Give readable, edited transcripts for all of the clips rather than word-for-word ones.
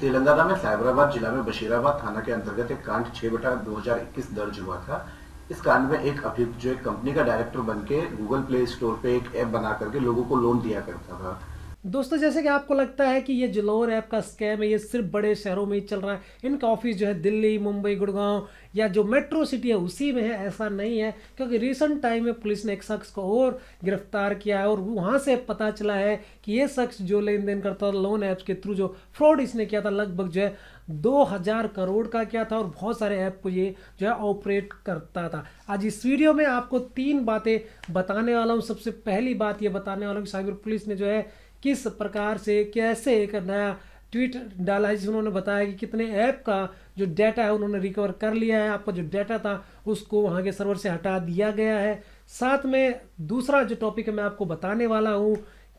तेलंगाना में साइबराबाद जिला में बशीराबाद थाना के अंतर्गत एक कांड 6/2021 दर्ज हुआ था। इस कांड में एक अभियुक्त जो एक कंपनी का डायरेक्टर बनके गूगल प्ले स्टोर पे एक ऐप बना करके लोगों को लोन दिया करता था। दोस्तों, जैसे कि आपको लगता है कि ये जलोर ऐप का स्कैम है, ये सिर्फ बड़े शहरों में ही चल रहा है, इनका ऑफिस जो है दिल्ली, मुंबई, गुड़गांव या जो मेट्रो सिटी है उसी में है, ऐसा नहीं है। क्योंकि रिसेंट टाइम में पुलिस ने एक शख्स को और गिरफ्तार किया है और वहाँ से पता चला है कि ये शख्स जो लेन देन करता था लोन ऐप्स के थ्रू, जो फ्रॉड इसने किया था लगभग जो है 2000 करोड़ का किया था और बहुत सारे ऐप को ये जो है ऑपरेट करता था। आज इस वीडियो में आपको 3 बातें बताने वाला हूँ। सबसे पहली बात ये बताने वाला हूँ कि साइबर पुलिस ने जो है किस प्रकार से कैसे एक नया ट्वीट डाला है जिसमें उन्होंने बताया कि कितने ऐप का जो डाटा है उन्होंने रिकवर कर लिया है। आपका जो डाटा था उसको वहाँ के सर्वर से हटा दिया गया है। साथ में दूसरा जो टॉपिक है मैं आपको बताने वाला हूँ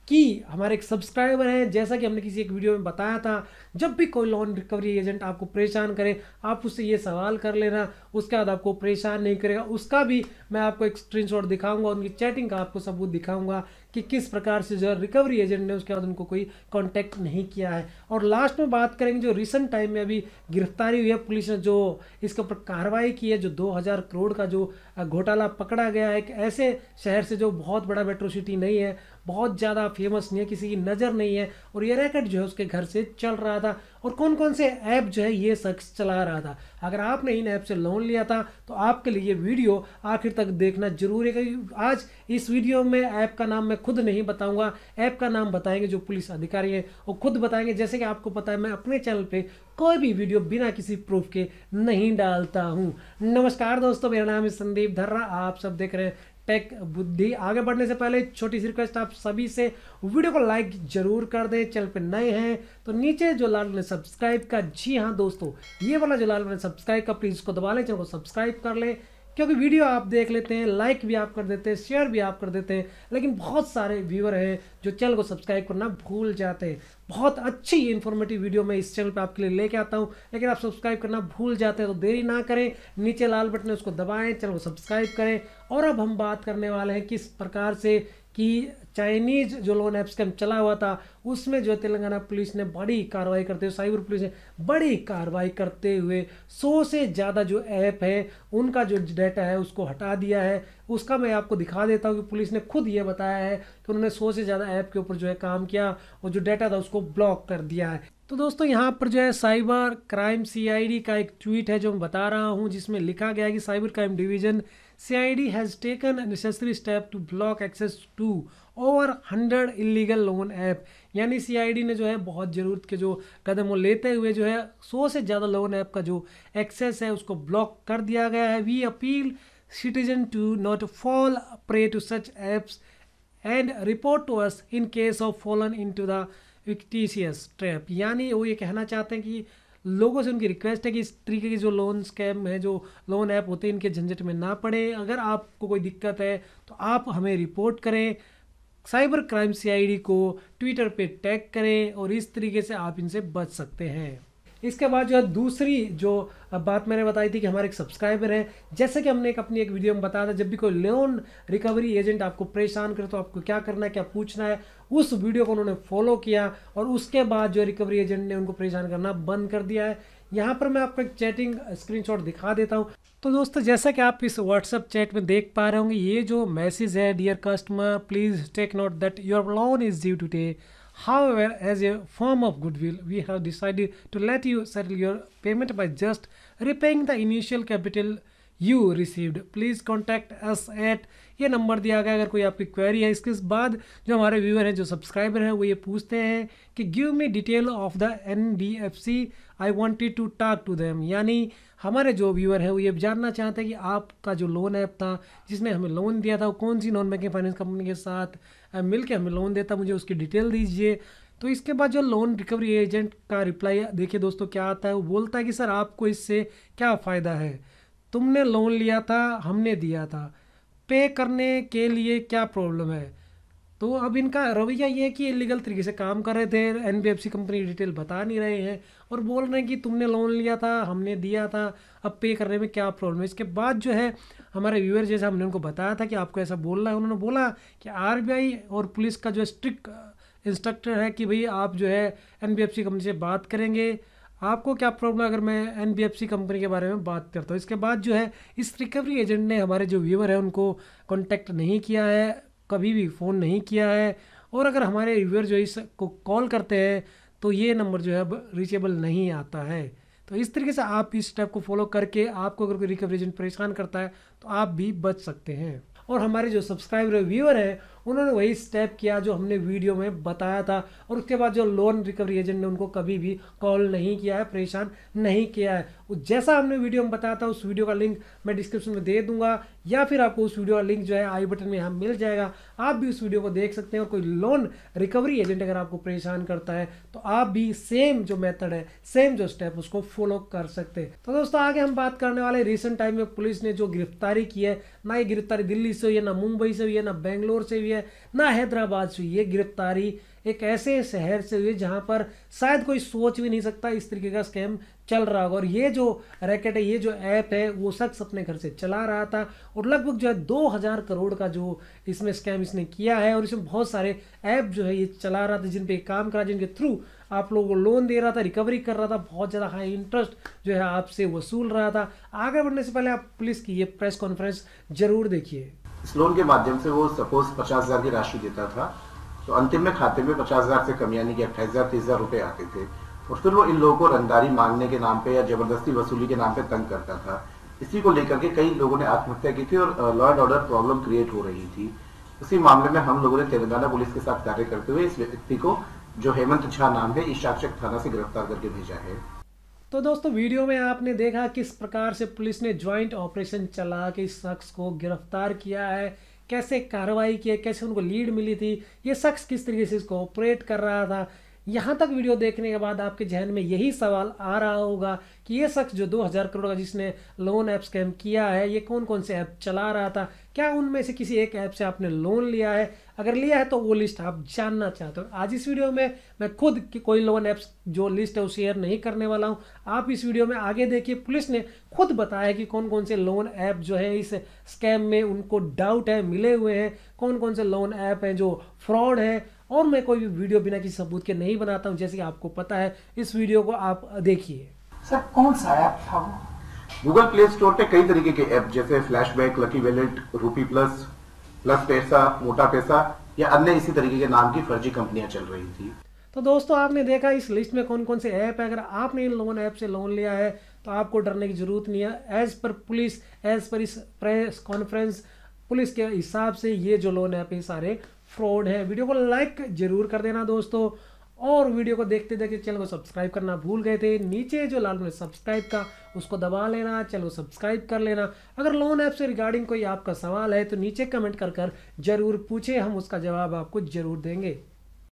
कि हमारे एक सब्सक्राइबर हैं, जैसा कि हमने किसी एक वीडियो में बताया था, जब भी कोई लोन रिकवरी एजेंट आपको परेशान करे आप उससे ये सवाल कर लेना, उसके बाद आपको परेशान नहीं करेगा। उसका भी मैं आपको एक स्क्रीनशॉट दिखाऊंगा, उनकी चैटिंग का आपको सबूत दिखाऊंगा कि किस प्रकार से जो रिकवरी एजेंट ने उसके बाद उनको कोई कॉन्टैक्ट नहीं किया है। और लास्ट में बात करेंगे जो रिसेंट टाइम में अभी गिरफ्तारी हुई है, पुलिस ने जो इसके ऊपर कार्रवाई की है, जो 2000 करोड़ का जो घोटाला पकड़ा गया है एक ऐसे शहर से जो बहुत बड़ा मेट्रो सिटी नहीं है, बहुत ज़्यादा फेमस नहीं है, किसी की नज़र नहीं है, और ये रैकेट जो है उसके घर से चल रहा था। और कौन कौन से ऐप जो है ये शख्स चला रहा था, अगर आपने इन ऐप से लोन लिया था तो आपके लिए वीडियो आखिर तक देखना जरूरी है। आज इस वीडियो में ऐप का नाम मैं खुद नहीं बताऊंगा, ऐप का नाम बताएंगे जो पुलिस अधिकारी हैं वो खुद बताएंगे। जैसे कि आपको पता है मैं अपने चैनल पे कोई भी वीडियो बिना किसी प्रूफ के नहीं डालता हूँ। नमस्कार दोस्तों, मेरा नाम है संदीप धर्रा, आप सब देख रहे हैं टेक बुद्धि। आगे बढ़ने से पहले छोटी सी रिक्वेस्ट आप सभी से, वीडियो को लाइक जरूर कर दें, चैनल पे नए हैं तो नीचे जो लाल बटन सब्सक्राइब का, जी हाँ दोस्तों ये वाला जो लाल बटन सब्सक्राइब का, प्लीज़ उसको दबा लें, चैनल को सब्सक्राइब कर लें। क्योंकि वीडियो आप देख लेते हैं, लाइक भी आप कर देते हैं, शेयर भी आप कर देते हैं, लेकिन बहुत सारे व्यूअर हैं जो चैनल को सब्सक्राइब करना भूल जाते हैं। बहुत अच्छी इन्फॉर्मेटिव वीडियो मैं इस चैनल पे आपके लिए लेके आता हूँ, लेकिन आप सब्सक्राइब करना भूल जाते हैं। तो देरी ना करें, नीचे लाल बटन है उसको दबाएँ, चैनल को सब्सक्राइब करें। और अब हम बात करने वाले हैं किस प्रकार से कि चाइनीज़ जो लोन ऐप स्कैम चला हुआ था उसमें जो तेलंगाना पुलिस ने बड़ी कार्रवाई करते हुए, साइबर पुलिस ने बड़ी कार्रवाई करते हुए 100 से ज़्यादा जो ऐप है उनका जो डाटा है उसको हटा दिया है। उसका मैं आपको दिखा देता हूँ कि पुलिस ने खुद ये बताया है कि उन्होंने 100 से ज़्यादा ऐप के ऊपर जो है काम किया और जो डाटा था उसको ब्लॉक कर दिया है। तो दोस्तों यहाँ पर जो है साइबर क्राइम CID का एक ट्वीट है जो मैं बता रहा हूँ, जिसमें लिखा गया है कि cyber crime division CID has taken a necessary step to block access to over 100 illegal loan app। यानी CID ने जो है बहुत ज़रूरत के जो कदम वो लेते हुए जो है 100 से ज़्यादा लोन ऐप का जो एक्सेस है उसको ब्लॉक कर दिया गया है। We appeal citizen to not fall prey to such apps and report to us in case of fallen into the fictitious trap. यानी वो ये कहना चाहते हैं कि लोगों से उनकी रिक्वेस्ट है कि इस तरीके की जो लोन स्कैम है, जो लोन ऐप होते हैं, इनके झंझट में ना पड़े। अगर आपको कोई दिक्कत है तो आप हमें रिपोर्ट करें, साइबर क्राइम CID को ट्विटर पे टैग करें और इस तरीके से आप इनसे बच सकते हैं। इसके बाद जो है दूसरी जो बात मैंने बताई थी कि हमारे एक सब्सक्राइबर हैं, जैसे कि हमने अपनी एक वीडियो में बताया था, जब भी कोई लोन रिकवरी एजेंट आपको परेशान करे तो आपको क्या करना है, क्या पूछना है, उस वीडियो को उन्होंने फॉलो किया और उसके बाद जो रिकवरी एजेंट ने उनको परेशान करना बंद कर दिया है। यहाँ पर मैं आपको एक चैटिंग स्क्रीनशॉट दिखा देता हूँ। तो दोस्तों, जैसा कि आप इस व्हाट्सएप चैट में देख पा रहे होंगे, ये जो मैसेज है, dear customer please take note that your loan is due today, however as a form of goodwill we have decided to let you settle your payment by just repaying the initial capital you received, please contact us at। ये number दिया गया अगर कोई आपकी query है। इसके बाद जो हमारे व्यूअर हैं, जो सब्सक्राइबर हैं, वो ये पूछते हैं कि give me detail of the NBFC I wanted to talk to them. यानी हमारे जो व्यूअर हैं वो ये जानना चाहते हैं कि आपका जो लोन ऐप था जिसने हमें लोन दिया था वो कौन सी नॉन बैंकिंग फाइनेंस कंपनी के साथ मिलकर हमें लोन देता, मुझे उसकी डिटेल दीजिए। तो इसके बाद जो लोन रिकवरी एजेंट का रिप्लाई देखिए दोस्तों क्या आता है। वो बोलता है कि सर आपको इससे क्या फ़ायदा है, तुमने लोन लिया था, हमने दिया था, पे करने के लिए क्या प्रॉब्लम है। तो अब इनका रवैया ये है कि इलीगल तरीके से काम कर रहे थे, NBFC कंपनी डिटेल बता नहीं रहे हैं और बोल रहे हैं कि तुमने लोन लिया था, हमने दिया था, अब पे करने में क्या प्रॉब्लम है। इसके बाद जो है हमारे व्यूअर, जैसा हमने उनको बताया था कि आपको ऐसा बोलना है, उन्होंने बोला कि RBI और पुलिस का जो स्ट्रिक्ट इंस्ट्रक्टर है कि भाई आप जो है NBFC कंपनी से बात करेंगे, आपको क्या प्रॉब्लम है अगर मैं NBFC कंपनी के बारे में बात करता हूँ। इसके बाद जो है इस रिकवरी एजेंट ने हमारे जो व्यूअर है उनको कॉन्टैक्ट नहीं किया है, कभी भी फ़ोन नहीं किया है, और अगर हमारे व्यूअर जो इसको कॉल करते हैं तो ये नंबर जो है अब रीचेबल नहीं आता है। तो इस तरीके से आप इस स्टेप को फॉलो करके आपको अगर कोई रिकवरी एजेंट परेशान करता है तो आप भी बच सकते हैं। और हमारे जो सब्सक्राइबर व्यूअर हैं उन्होंने वही स्टेप किया जो हमने वीडियो में बताया था, और उसके बाद जो लोन रिकवरी एजेंट ने उनको कभी भी कॉल नहीं किया है, परेशान नहीं किया है, जैसा हमने वीडियो में बताया था। उस वीडियो का लिंक मैं डिस्क्रिप्शन में दे दूंगा, या फिर आपको उस वीडियो का लिंक जो है आई बटन में यहाँ मिल जाएगा, आप भी उस वीडियो को देख सकते हैं। और कोई लोन रिकवरी एजेंट अगर आपको परेशान करता है तो आप भी सेम जो मेथड है, सेम जो स्टेप, उसको फॉलो कर सकते हैं। तो दोस्तों आगे हम बात करने वाले रिसेंट टाइम में पुलिस ने जो गिरफ्तारी की है, ना ये गिरफ्तारी दिल्ली से हुई है, ना मुंबई से हुई है, ना बेंगलोर से हुई है, ना हैदराबाद से हुई है। गिरफ्तारी एक ऐसे शहर से हुई जहां पर शायद कोई सोच भी नहीं सकता इस तरीके का स्कैम चल रहा होगा। और ये जो रैकेट है, ये जो ऐप है, वो शख्स अपने घर से चला रहा था, और लगभग जो है 2000 करोड़ का जो इसमें स्कैम इसने किया है। और इसमें बहुत सारे ऐप जो है ये चला रहा था, जिन पे काम करा, जिनके थ्रू आप लोगों को लोन दे रहा था, रिकवरी कर रहा था, बहुत ज़्यादा हाई इंटरेस्ट जो है आपसे वसूल रहा था। आगे बढ़ने से पहले आप पुलिस की ये प्रेस कॉन्फ्रेंस जरूर देखिए। इस लोन के माध्यम से वो सपोज 50,000 की राशि देता था, तो अंतिम में खाते में 50,000 से कम यानी कि 28,000-30,000 रुपये आते थे, और फिर वो इन लोगों को रंगदारी मांगने के नाम पे या जबरदस्ती वसूली के नाम पे तंग करता था। इसी को लेकर के कई लोगों ने आत्महत्या की थी और law and order problem create हो रही थी। उसी मामले में हम लोगों ने तेलंगाना पुलिस के साथ कार्य करते हुए इस व्यक्ति को, जो हेमंत झा नाम है, इस शासक थाना से गिरफ्तार करके भेजा है। तो दोस्तों वीडियो में आपने देखा किस प्रकार से पुलिस ने ज्वाइंट ऑपरेशन चला के इस शख्स को गिरफ्तार किया है, कैसे कार्रवाई की है, कैसे उनको लीड मिली थी, ये शख्स किस तरीके से इसको ऑपरेट कर रहा था। यहाँ तक वीडियो देखने के बाद आपके जहन में यही सवाल आ रहा होगा कि ये शख्स जो 2000 करोड़ का जिसने लोन ऐप स्कैम किया है, ये कौन कौन से ऐप चला रहा था, क्या उनमें से किसी एक ऐप से आपने लोन लिया है, अगर लिया है तो वो लिस्ट आप जानना चाहते हो। आज इस वीडियो में मैं खुद की कोई लोन ऐप्स जो लिस्ट है वो शेयर नहीं करने वाला हूँ, आप इस वीडियो में आगे देखिए। पुलिस ने खुद बताया कि कौन कौन से लोन ऐप जो है इस स्कैम में उनको डाउट है, मिले हुए हैं, कौन कौन से लोन ऐप हैं जो फ्रॉड है। और मैं कोई भी वीडियो बिना किसी सबूत के नहीं बनाता हूँ, जैसे कि आपको पता है। इस वीडियो को आप देखिए। सर कौन सा ऐप था वो? गूगल प्ले स्टोर पे कई तरीके के ऐप जैसे flashback, lucky, valiant, rupee plus, Paisa, Mota पैसा या अन्य इसी तरीके के नाम की फर्जी कंपनियां चल रही थी। तो दोस्तों आपने देखा इस लिस्ट में कौन कौन से ऐप है। अगर आपने इन लोन ऐप से लोन लिया है तो आपको डरने की जरूरत नहीं है। As per police, as per इस प्रेस कॉन्फ्रेंस पुलिस के हिसाब से ये जो लोन ऐप है सारे फ्रॉड है। वीडियो को लाइक जरूर कर देना दोस्तों, और वीडियो को देखते देखते चैनल को सब्सक्राइब करना भूल गए थे, नीचे जो लाल में सब्सक्राइब का उसको दबा लेना, चैनल को सब्सक्राइब कर लेना। अगर लोन ऐप से रिगार्डिंग कोई आपका सवाल है तो नीचे कमेंट कर जरूर पूछें, हम उसका जवाब आपको जरूर देंगे।